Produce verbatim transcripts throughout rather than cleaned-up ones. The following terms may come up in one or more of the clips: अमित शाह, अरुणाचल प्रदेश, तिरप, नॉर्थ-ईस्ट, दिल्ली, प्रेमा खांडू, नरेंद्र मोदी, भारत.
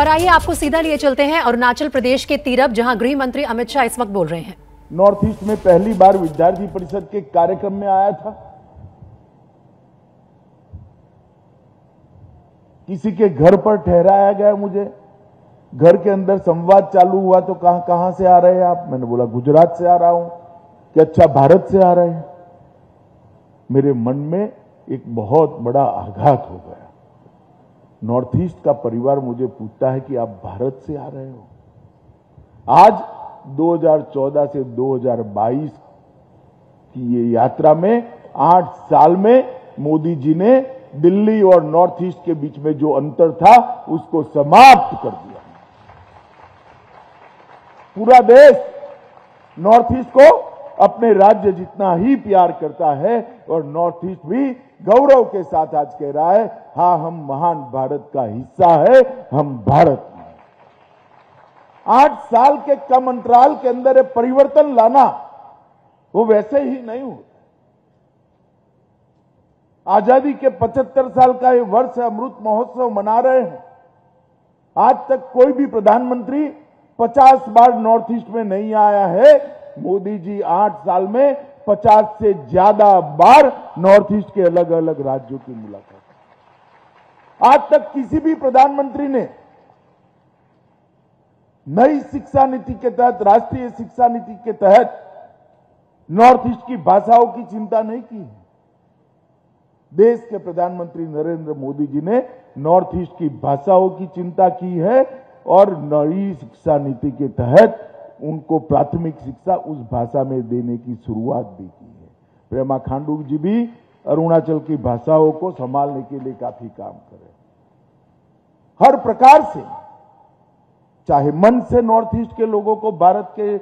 और आइए आपको सीधा लिए चलते हैं अरुणाचल प्रदेश के तिरप, जहां गृह मंत्री अमित शाह इस वक्त बोल रहे हैं। नॉर्थ ईस्ट में पहली बार विद्यार्थी परिषद के कार्यक्रम में आया था, किसी के घर पर ठहराया गया, मुझे घर के अंदर संवाद चालू हुआ तो कहां कहां से आ रहे हैं आप? मैंने बोला गुजरात से आ रहा हूं, कि अच्छा भारत से आ रहे हैं। मेरे मन में एक बहुत बड़ा आघात हो गया। नॉर्थ ईस्ट का परिवार मुझे पूछता है कि आप भारत से आ रहे हो। आज दो हज़ार चौदह से दो हज़ार बाईस की ये यात्रा में आठ साल में मोदी जी ने दिल्ली और नॉर्थ ईस्ट के बीच में जो अंतर था उसको समाप्त कर दिया। पूरा देश नॉर्थ ईस्ट को अपने राज्य जितना ही प्यार करता है और नॉर्थ ईस्ट भी गौरव के साथ आज कह रहा है, हाँ हम महान भारत का हिस्सा है, हम भारत में। आठ साल के कम अंतराल के अंदर परिवर्तन लाना वो वैसे ही नहीं होता। आजादी के पचहत्तर साल का ये वर्ष अमृत महोत्सव मना रहे हैं। आज तक कोई भी प्रधानमंत्री पचास बार नॉर्थ ईस्ट में नहीं आया है। मोदी जी आठ साल में पचास से ज्यादा बार नॉर्थ ईस्ट के अलग अलग राज्यों की मुलाकात। आज तक किसी भी प्रधानमंत्री ने नई शिक्षा नीति के तहत, राष्ट्रीय शिक्षा नीति के तहत नॉर्थ ईस्ट की भाषाओं की चिंता नहीं की है। देश के प्रधानमंत्री नरेंद्र मोदी जी ने नॉर्थ ईस्ट की भाषाओं की चिंता की है और नई शिक्षा नीति के तहत उनको प्राथमिक शिक्षा उस भाषा में देने की शुरुआत भी की है। प्रेमा खांडू जी भी अरुणाचल की भाषाओं को संभालने के लिए काफी काम करे। हर प्रकार से, चाहे मन से नॉर्थ ईस्ट के लोगों को भारत के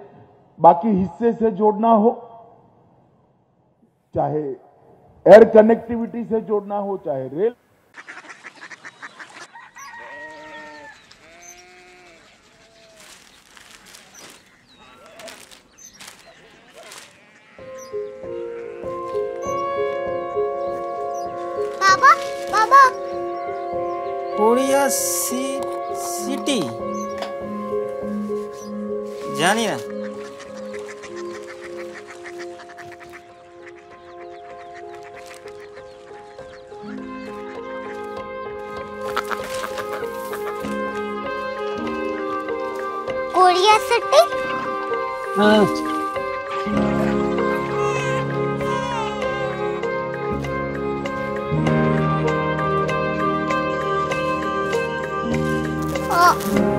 बाकी हिस्से से जोड़ना हो, चाहे एयर कनेक्टिविटी से जोड़ना हो, चाहे रेल। बाबा, बाबा। कोरिया सी, सिटी जानिए। कोरिया सिटी हाँ।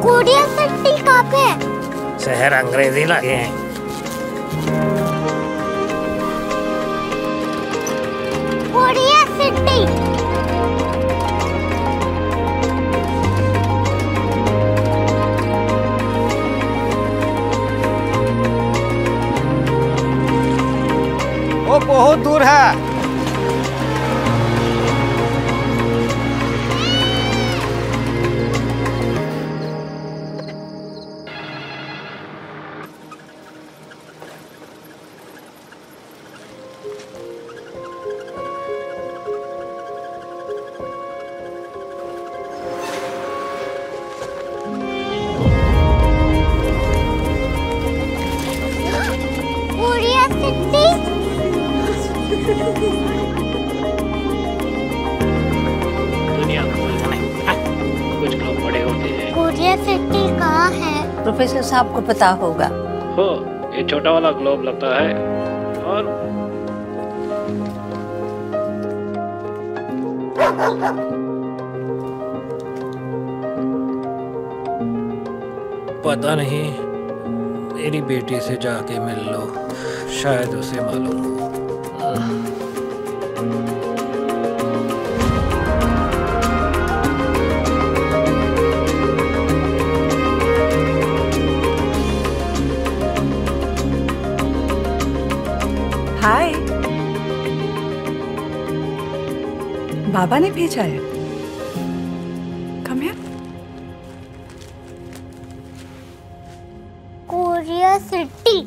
कोरिया सिटी कहाँ पे? शहर अंग्रेजी लगे हैं। कोरिया सिटी बहुत दूर है। प्रोफेसर साहब को पता होगा। हो, ये छोटा वाला ग्लोब लगता है। और पता नहीं, मेरी बेटी से जाके मिल लो, शायद उसे मालूम हो। हाय, बाबा ने भेजा है। Come here. Korea city.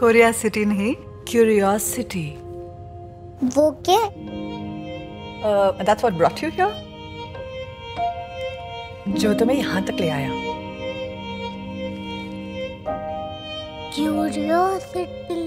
Korea city नहीं, क्यूरियोसिटी। वो क्या? That's what brought you here. जो तुम्हें यहाँ तक ले आया। क्यूरियोसिटी।